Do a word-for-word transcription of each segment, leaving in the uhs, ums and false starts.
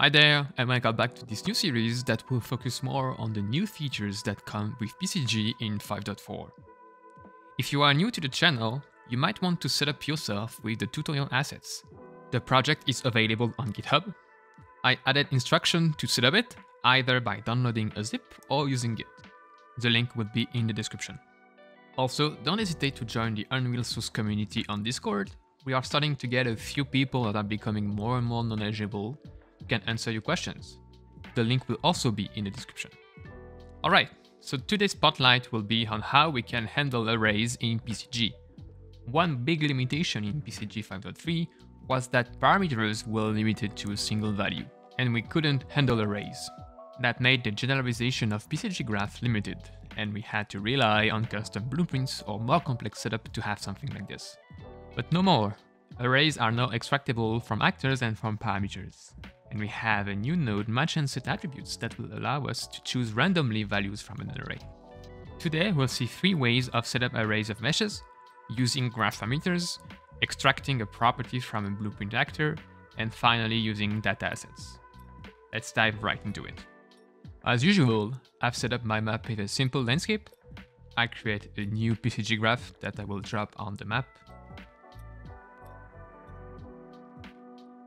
Hi there, and welcome back to this new series that will focus more on the new features that come with P C G in five point four. If you are new to the channel, you might want to set up yourself with the tutorial assets. The project is available on GitHub. I added instruction to set up it, either by downloading a zip or using it. The link will be in the description. Also, don't hesitate to join the Unreal Source community on Discord. We are starting to get a few people that are becoming more and more knowledgeable, who can answer your questions. The link will also be in the description. Alright, so today's spotlight will be on how we can handle arrays in P C G. One big limitation in P C G five point three was that parameters were limited to a single value, and we couldn't handle arrays. That made the generalization of P C G graph limited, and we had to rely on custom blueprints or more complex setup to have something like this. But no more. Arrays are now extractable from actors and from parameters. And we have a new node match and set attributes that will allow us to choose randomly values from an array. Today we'll see three ways of setup arrays of meshes, using graph parameters, extracting a property from a blueprint actor, and finally using data assets. Let's dive right into it. As usual, I've set up my map with a simple landscape. I create a new P C G graph that I will drop on the map.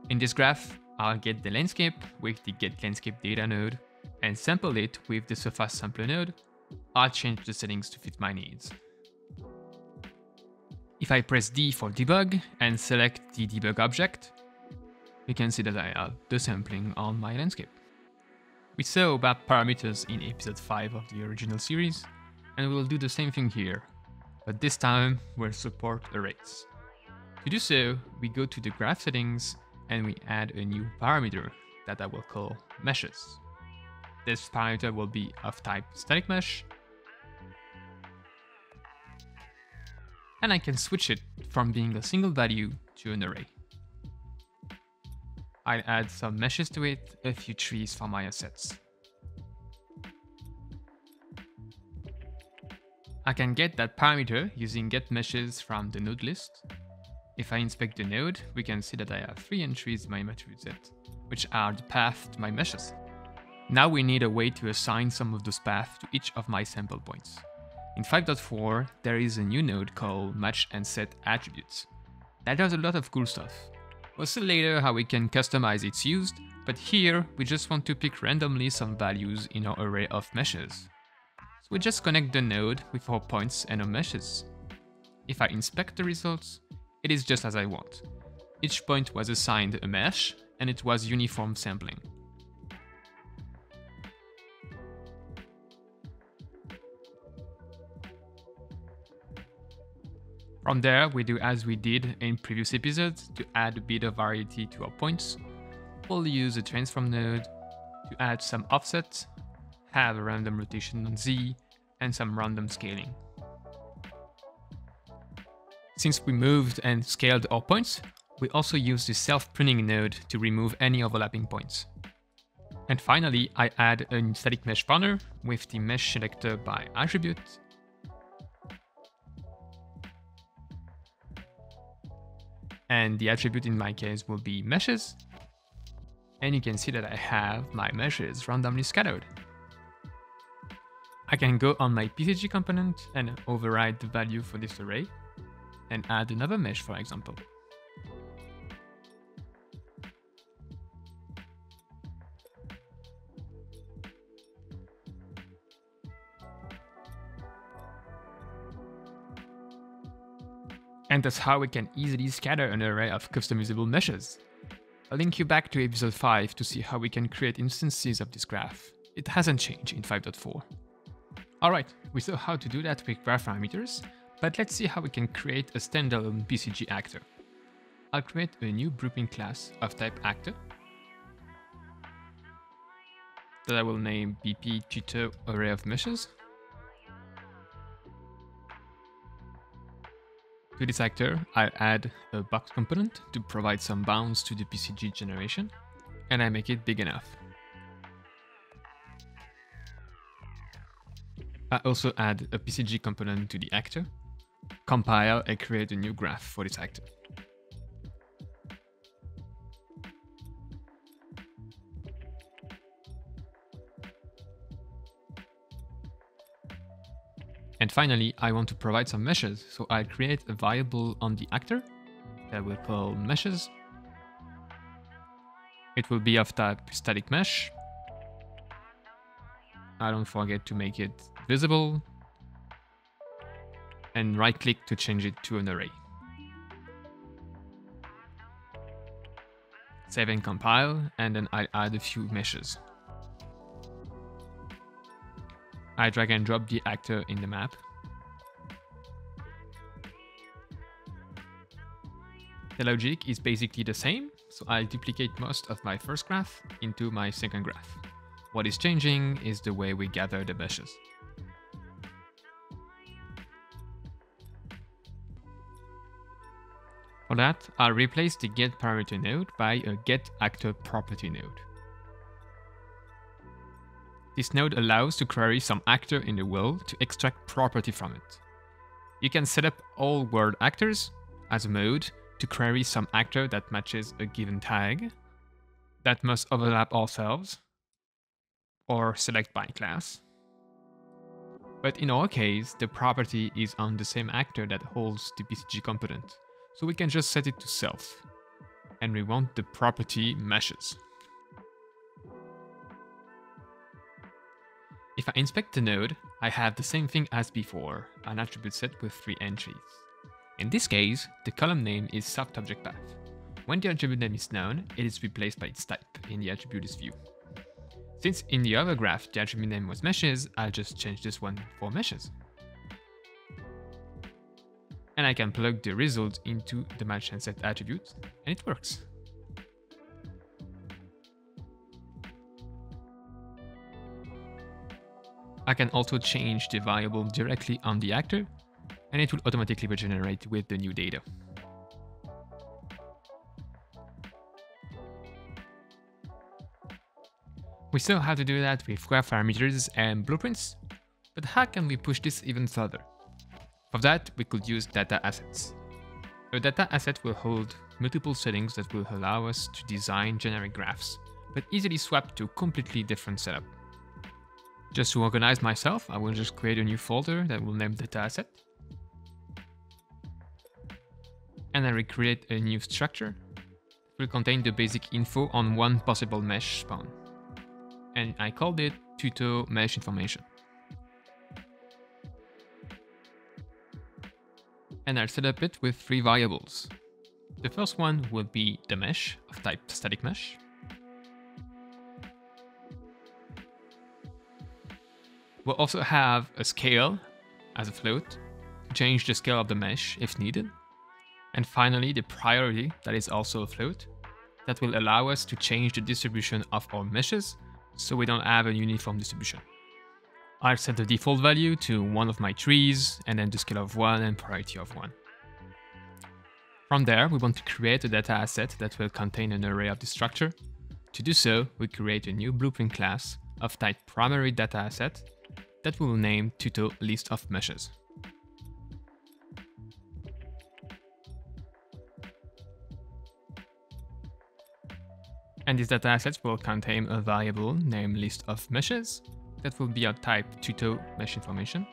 In this graph, I'll get the landscape with the getLandscapeData node and sample it with the surface sampler node. I'll change the settings to fit my needs. If I press D for debug and select the debug object, we can see that I have the sampling on my landscape. We saw about parameters in episode five of the original series, and we'll do the same thing here, but this time we'll support arrays. To do so, we go to the graph settings and we add a new parameter that I will call meshes. This parameter will be of type static mesh, and I can switch it from being a single value to an array. I'll add some meshes to it, a few trees for my assets. I can get that parameter using getMeshes from the node list. If I inspect the node, we can see that I have three entries in my matrix set, which are the path to my meshes. Now we need a way to assign some of those paths to each of my sample points. In five point four, there is a new node called Match and Set Attributes. That does a lot of cool stuff. We'll see later how we can customize its use, but here we just want to pick randomly some values in our array of meshes. So we just connect the node with our points and our meshes. If I inspect the results, it is just as I want. Each point was assigned a mesh, and it was uniform sampling. From there, we do as we did in previous episodes to add a bit of variety to our points. We'll use a transform node to add some offsets, have a random rotation on Z, and some random scaling. Since we moved and scaled our points, we also use the self-pruning node to remove any overlapping points. And finally, I add a static mesh partner with the mesh selector by attribute. And the attribute in my case will be meshes. And you can see that I have my meshes randomly scattered. I can go on my P C G component and override the value for this array, and add another mesh, for example. And that's how we can easily scatter an array of customizable meshes. I'll link you back to episode five to see how we can create instances of this graph. It hasn't changed in five point four. Alright, we saw how to do that with graph parameters, but let's see how we can create a standalone P C G actor. I'll create a new blueprint class of type actor that I will name B P Tutor Array of Meshes. To this actor, I'll add a box component to provide some bounds to the P C G generation, and I make it big enough. I also add a P C G component to the actor. Compile and create a new graph for this actor. And finally, I want to provide some meshes. So I'll create a variable on the actor that we'll call meshes. It will be of type static mesh. I don't forget to make it visible. And right click to change it to an array. Save and compile, and then I'll add a few meshes. I drag and drop the actor in the map. The logic is basically the same, so I'll duplicate most of my first graph into my second graph. What is changing is the way we gather the meshes. For that, I'll replace the get parameter node by a get actor property node. This node allows to query some actor in the world to extract property from it. You can set up all world actors as a mode to query some actor that matches a given tag that must overlap ourselves or select by class. But in our case, the property is on the same actor that holds the P C G component, so we can just set it to self. And we want the property meshes. If I inspect the node, I have the same thing as before, an attribute set with three entries. In this case, the column name is soft object path. When the attribute name is known, it is replaced by its type, and the attribute is view. Since in the other graph the attribute name was meshes, I'll just change this one for meshes. And I can plug the result into the match and set attribute, and it works. I can also change the variable directly on the actor, and it will automatically regenerate with the new data. We still have to do that with graph parameters and blueprints, but how can we push this even further? For that, we could use data assets. A data asset will hold multiple settings that will allow us to design generic graphs, but easily swap to a completely different setup. Just to organize myself, I will just create a new folder that will name data asset. And I will create a new structure. It will contain the basic info on one possible mesh spawn. And I called it TutoMeshInformation. And I'll set up it with three variables. The first one will be the mesh of type static mesh. We'll also have a scale as a float to change the scale of the mesh if needed. And finally, the priority that is also a float that will allow us to change the distribution of our meshes so we don't have a uniform distribution. I'll set the default value to one of my trees and then the scale of one and priority of one. From there, we want to create a data asset that will contain an array of the structure. To do so, we create a new blueprint class of type primary data asset that we will name Tuto List of Meshes. And this data asset will contain a variable named List of Meshes that will be of type TutoMeshInformation.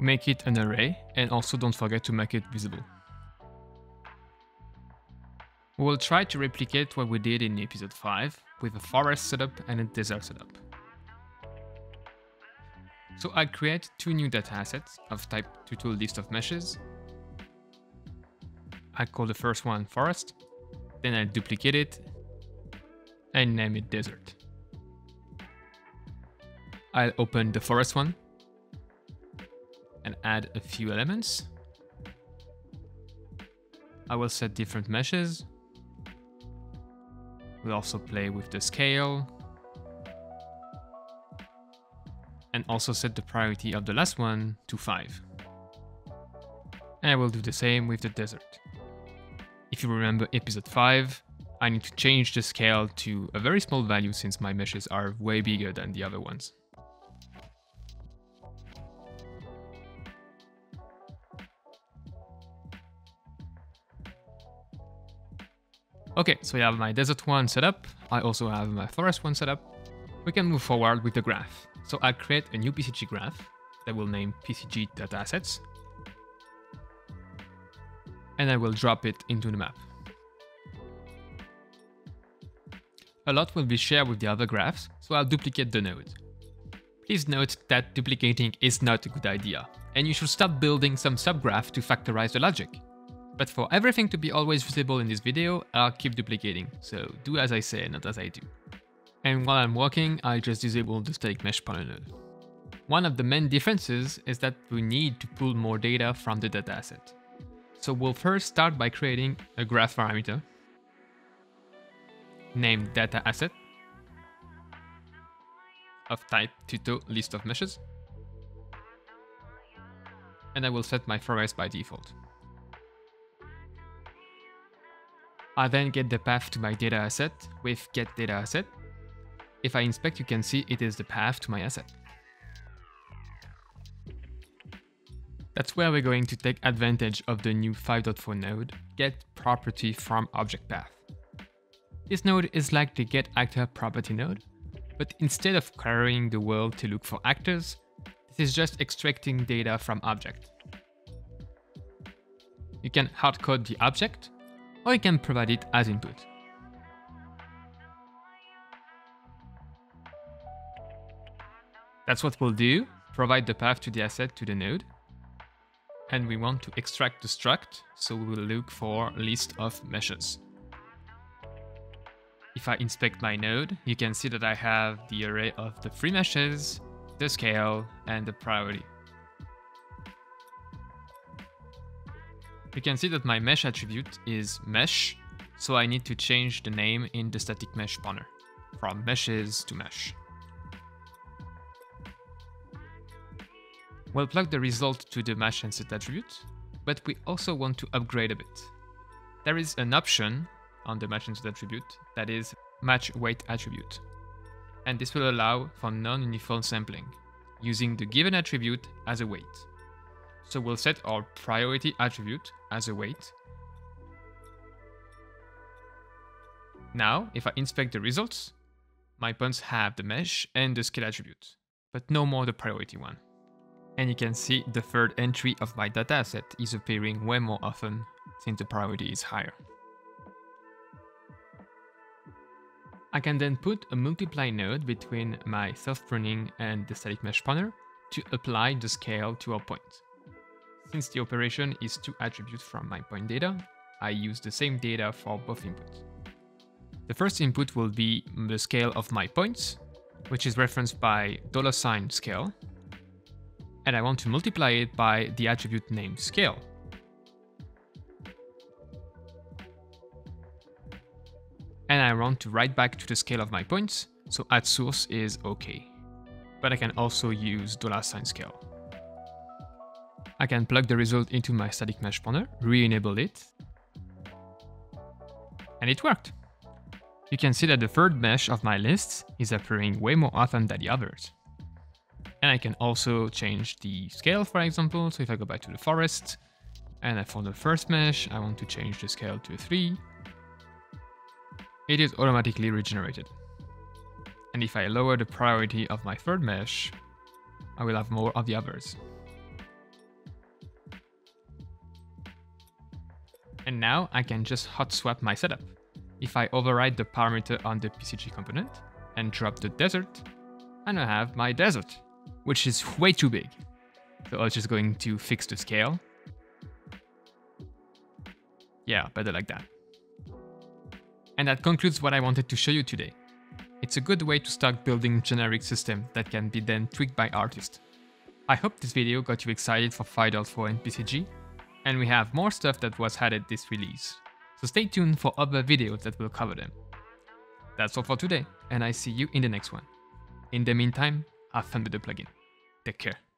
Make it an array, and also don't forget to make it visible. We will try to replicate what we did in episode five with a forest setup and a desert setup. So I'll create two new data assets of type Tuto List of Meshes. I call the first one forest, then I duplicate it and name it desert. I'll open the forest one and add a few elements. I will set different meshes. We'll also play with the scale and also set the priority of the last one to five. And I will do the same with the desert. If you remember episode five, I need to change the scale to a very small value since my meshes are way bigger than the other ones. Okay, so I have my desert one set up. I also have my forest one set up. We can move forward with the graph. So I'll create a new P C G graph that will name P C G dot assets. And I will drop it into the map. A lot will be shared with the other graphs, so I'll duplicate the node. Please note that duplicating is not a good idea, and you should start building some subgraph to factorize the logic. But for everything to be always visible in this video, I'll keep duplicating, so do as I say, not as I do. And while I'm working, I just disable the static mesh pointer node. One of the main differences is that we need to pull more data from the dataset. So we'll first start by creating a graph parameter named data asset of type Tuto List of Meshes, and I will set my forest by default. I then get the path to my data asset with get data asset. If I inspect, you can see it is the path to my asset. That's where we're going to take advantage of the new five point four node, get property from object path. This node is like the get actor property node, but instead of querying the world to look for actors, this is just extracting data from object. You can hardcode the object, or you can provide it as input. That's what we'll do, provide the path to the asset to the node, and we want to extract the struct, so we will look for list of meshes. If I inspect my node, you can see that I have the array of the three meshes, the scale, and the priority. You can see that my mesh attribute is mesh, so I need to change the name in the static mesh pointer from meshes to mesh. We'll plug the result to the mesh and set attribute, but we also want to upgrade a bit. There is an option on the match and set attribute that is match weight attribute, and this will allow for non-uniform sampling using the given attribute as a weight. So we'll set our priority attribute as a weight. Now if I inspect the results, my points have the mesh and the scale attribute, but no more the priority one. And you can see the third entry of my data asset is appearing way more often since the priority is higher. I can then put a multiply node between my self-pruning and the static mesh pointer to apply the scale to our point. Since the operation is two attributes from my point data, I use the same data for both inputs. The first input will be the scale of my points, which is referenced by $scale, and I want to multiply it by the attribute named scale. And I want to write back to the scale of my points, so at source is okay. But I can also use $scale. I can plug the result into my static mesh pointer, re-enable it, and it worked. You can see that the third mesh of my list is appearing way more often than the others. And I can also change the scale, for example. So if I go back to the forest and I found the first mesh, I want to change the scale to a three. It is automatically regenerated. And if I lower the priority of my third mesh, I will have more of the others. And now I can just hot swap my setup. If I override the parameter on the P C G component and drop the desert, I now have my desert, which is way too big. So I was just going to fix the scale. Yeah, better like that. And that concludes what I wanted to show you today. It's a good way to start building generic systems that can be then tweaked by artists. I hope this video got you excited for five point four and P C G, and we have more stuff that was added this release. So stay tuned for other videos that will cover them. That's all for today, and I see you in the next one. In the meantime, have fun with the plugin. Take care.